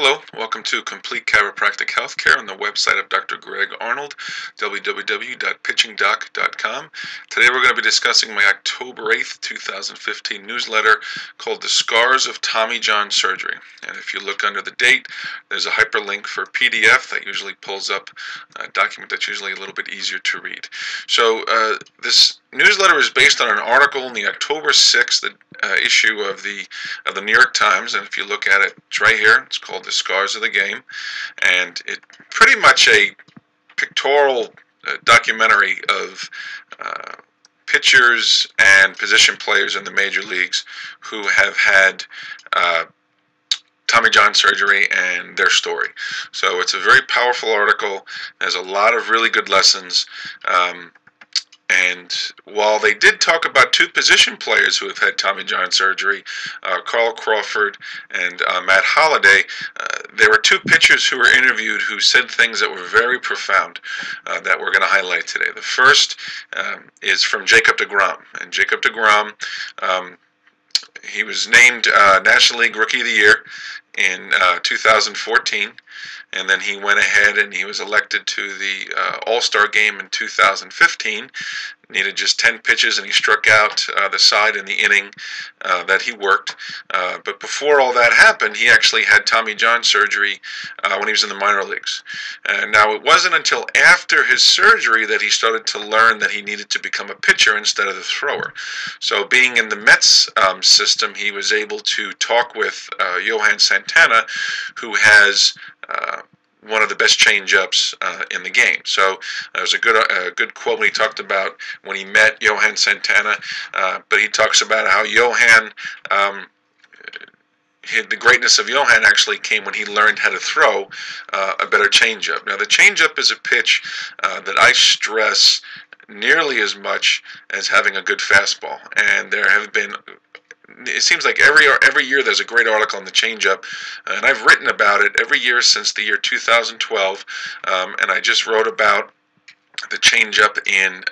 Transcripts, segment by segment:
Hello, welcome to Complete Chiropractic Healthcare on the website of Dr. Greg Arnold, www.pitchingdoc.com. Today we're going to be discussing my October 8th, 2015 newsletter called The Scars of Tommy John Surgery. And if you look under the date, there's a hyperlink for PDF that usually pulls up a document that's usually a little bit easier to read. So this newsletter is based on an article in the October 6th issue of the New York Times, and if you look at it, it's right here. It's called The Scars of the Game, and it's pretty much a pictorial documentary of pitchers and position players in the major leagues who have had Tommy John surgery and their story. So it's a very powerful article. There's a lot of really good lessons. And while they did talk about two position players who have had Tommy John surgery, Carl Crawford and Matt Holliday, there were two pitchers who were interviewed who said things that were very profound that we're going to highlight today. The first is from Jacob DeGrom. And Jacob DeGrom, he was named National League Rookie of the Year in 2014, and then he went ahead and he was elected to the All-Star Game in 2015. Needed just 10 pitches, and he struck out the side in the inning that he worked. But before all that happened, he actually had Tommy John surgery when he was in the minor leagues. Now, it wasn't until after his surgery that he started to learn that he needed to become a pitcher instead of the thrower. So being in the Mets system, he was able to talk with Johan Santana, who has one of the best change-ups in the game. So it was a good quote when he talked about when he met Johan Santana, but he talks about how Johan, the greatness of Johan actually came when he learned how to throw a better change-up. Now, the change-up is a pitch that I stress nearly as much as having a good fastball, and there have been... It seems like every year there's a great article on the changeup, and I've written about it every year since the year 2012, and I just wrote about the changeup in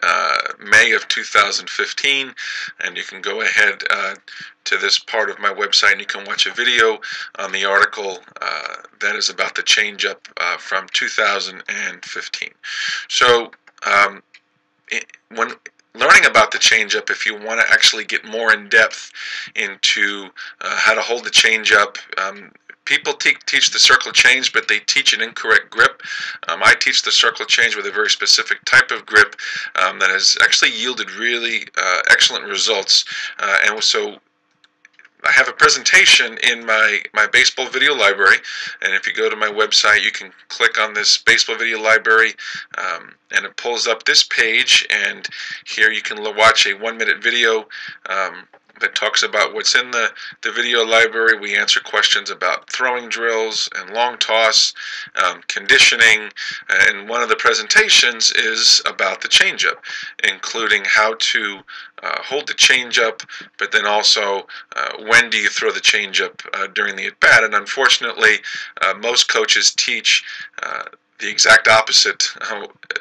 May of 2015, and you can go ahead to this part of my website and you can watch a video on the article that is about the changeup from 2015. So when learning about the changeup, if you want to actually get more in depth into how to hold the changeup, people teach the circle change, but they teach an incorrect grip. I teach the circle change with a very specific type of grip that has actually yielded really excellent results, and so I have a presentation in my baseball video library, and if you go to my website, you can click on this baseball video library, and it pulls up this page, and here you can watch a 1-minute video that talks about what's in the video library. We answer questions about throwing drills and long toss, conditioning, and one of the presentations is about the changeup, including how to hold the changeup, but then also when do you throw the changeup during the at-bat. And unfortunately, most coaches teach the exact opposite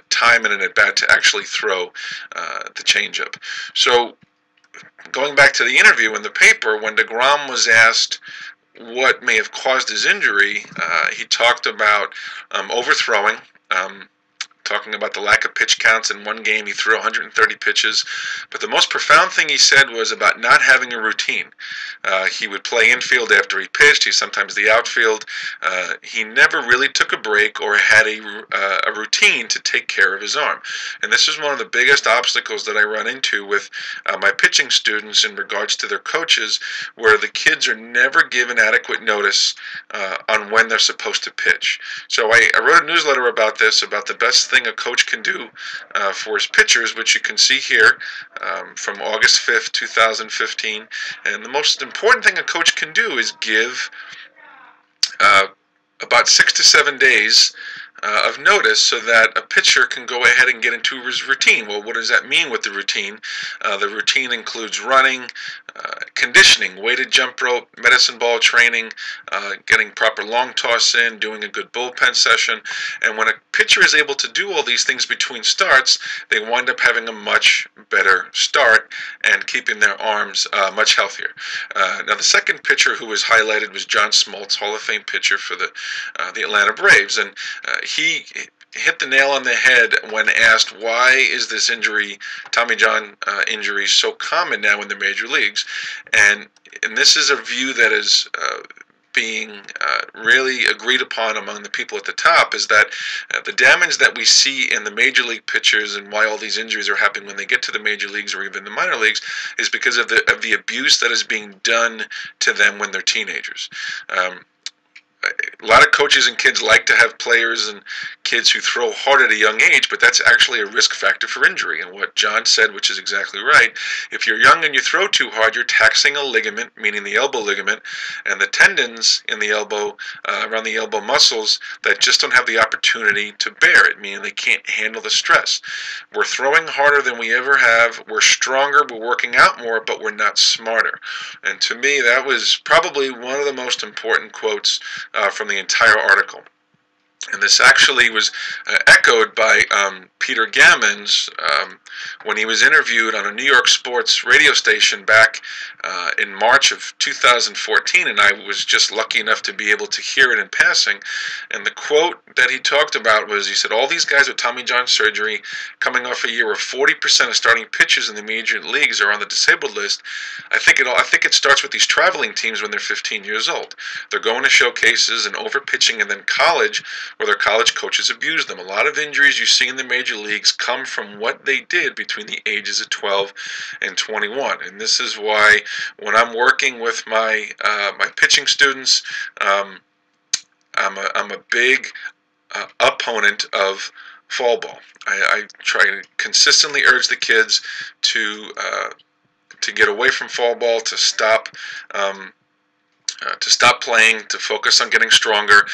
time in an at-bat to actually throw the changeup. So, going back to the interview in the paper, when DeGrom was asked what may have caused his injury, he talked about overthrowing, talking about the lack of pitch counts. In one game, he threw 130 pitches. But the most profound thing he said was about not having a routine. He would play infield after he pitched. He sometimes the outfield. He never really took a break or had a routine to take care of his arm. And this is one of the biggest obstacles that I run into with my pitching students in regards to their coaches, where the kids are never given adequate notice on when they're supposed to pitch. So I wrote a newsletter about this, about the best thing a coach can do for his pitchers, which you can see here from August 5th, 2015. And the most important thing a coach can do is give about 6 to 7 days of notice so that a pitcher can go ahead and get into his routine. Well, what does that mean with the routine? The routine includes running, conditioning, weighted jump rope, medicine ball training, getting proper long toss in, doing a good bullpen session. And when a pitcher is able to do all these things between starts, they wind up having a much better start and keeping their arms much healthier. Now, the second pitcher who was highlighted was John Smoltz, Hall of Fame pitcher for the Atlanta Braves, and he hit the nail on the head when asked, why is this injury, Tommy John injury, so common now in the major leagues? And this is a view that is being really agreed upon among the people at the top, is that the damage that we see in the major league pitchers and why all these injuries are happening when they get to the major leagues or even the minor leagues is because of the abuse that is being done to them when they're teenagers. A lot of coaches and kids like to have players and kids who throw hard at a young age, but that's actually a risk factor for injury. And what John said, which is exactly right, if you're young and you throw too hard, you're taxing a ligament, meaning the elbow ligament, and the tendons in the elbow, around the elbow muscles, that just don't have the opportunity to bear it, meaning they can't handle the stress. We're throwing harder than we ever have. We're stronger. We're working out more, but we're not smarter. And to me, that was probably one of the most important quotes from the entire article. And this actually was echoed by Peter Gammons when he was interviewed on a New York sports radio station back in March of 2014, and I was just lucky enough to be able to hear it in passing. And the quote that he talked about was, he said, all these guys with Tommy John surgery coming off a year where 40% of starting pitchers in the major leagues are on the disabled list. I think it starts with these traveling teams when they're 15 years old. They're going to showcases and over-pitching, and then college, where their college coaches abuse them. A lot of injuries you see in the major leagues come from what they did between the ages of 12 and 21. And this is why when I'm working with my my pitching students, I'm a big opponent of fall ball. I try to consistently urge the kids to get away from fall ball, to stop to stop playing, to focus on getting stronger.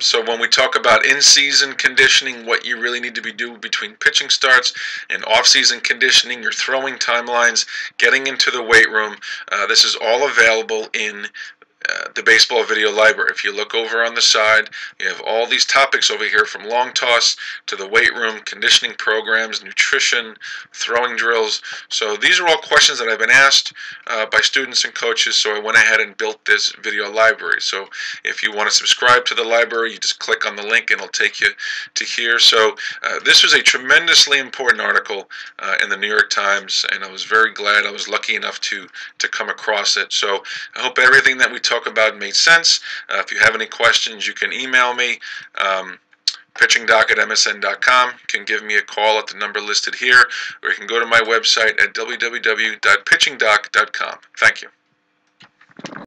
So when we talk about in-season conditioning, what you really need to be doing between pitching starts and off-season conditioning, your throwing timelines, getting into the weight room, this is all available in the baseball video library. If you look over on the side, you have all these topics over here, from long toss to the weight room, conditioning programs, nutrition, throwing drills. So these are all questions that I've been asked by students and coaches, so I went ahead and built this video library. So if you want to subscribe to the library, you just click on the link and it'll take you to here. So this was a tremendously important article in the New York Times, and I was very glad I was lucky enough to come across it. So I hope everything that we talk about made sense. If you have any questions, you can email me, pitchingdoc@msn.com. You can give me a call at the number listed here, or you can go to my website at www.pitchingdoc.com. Thank you.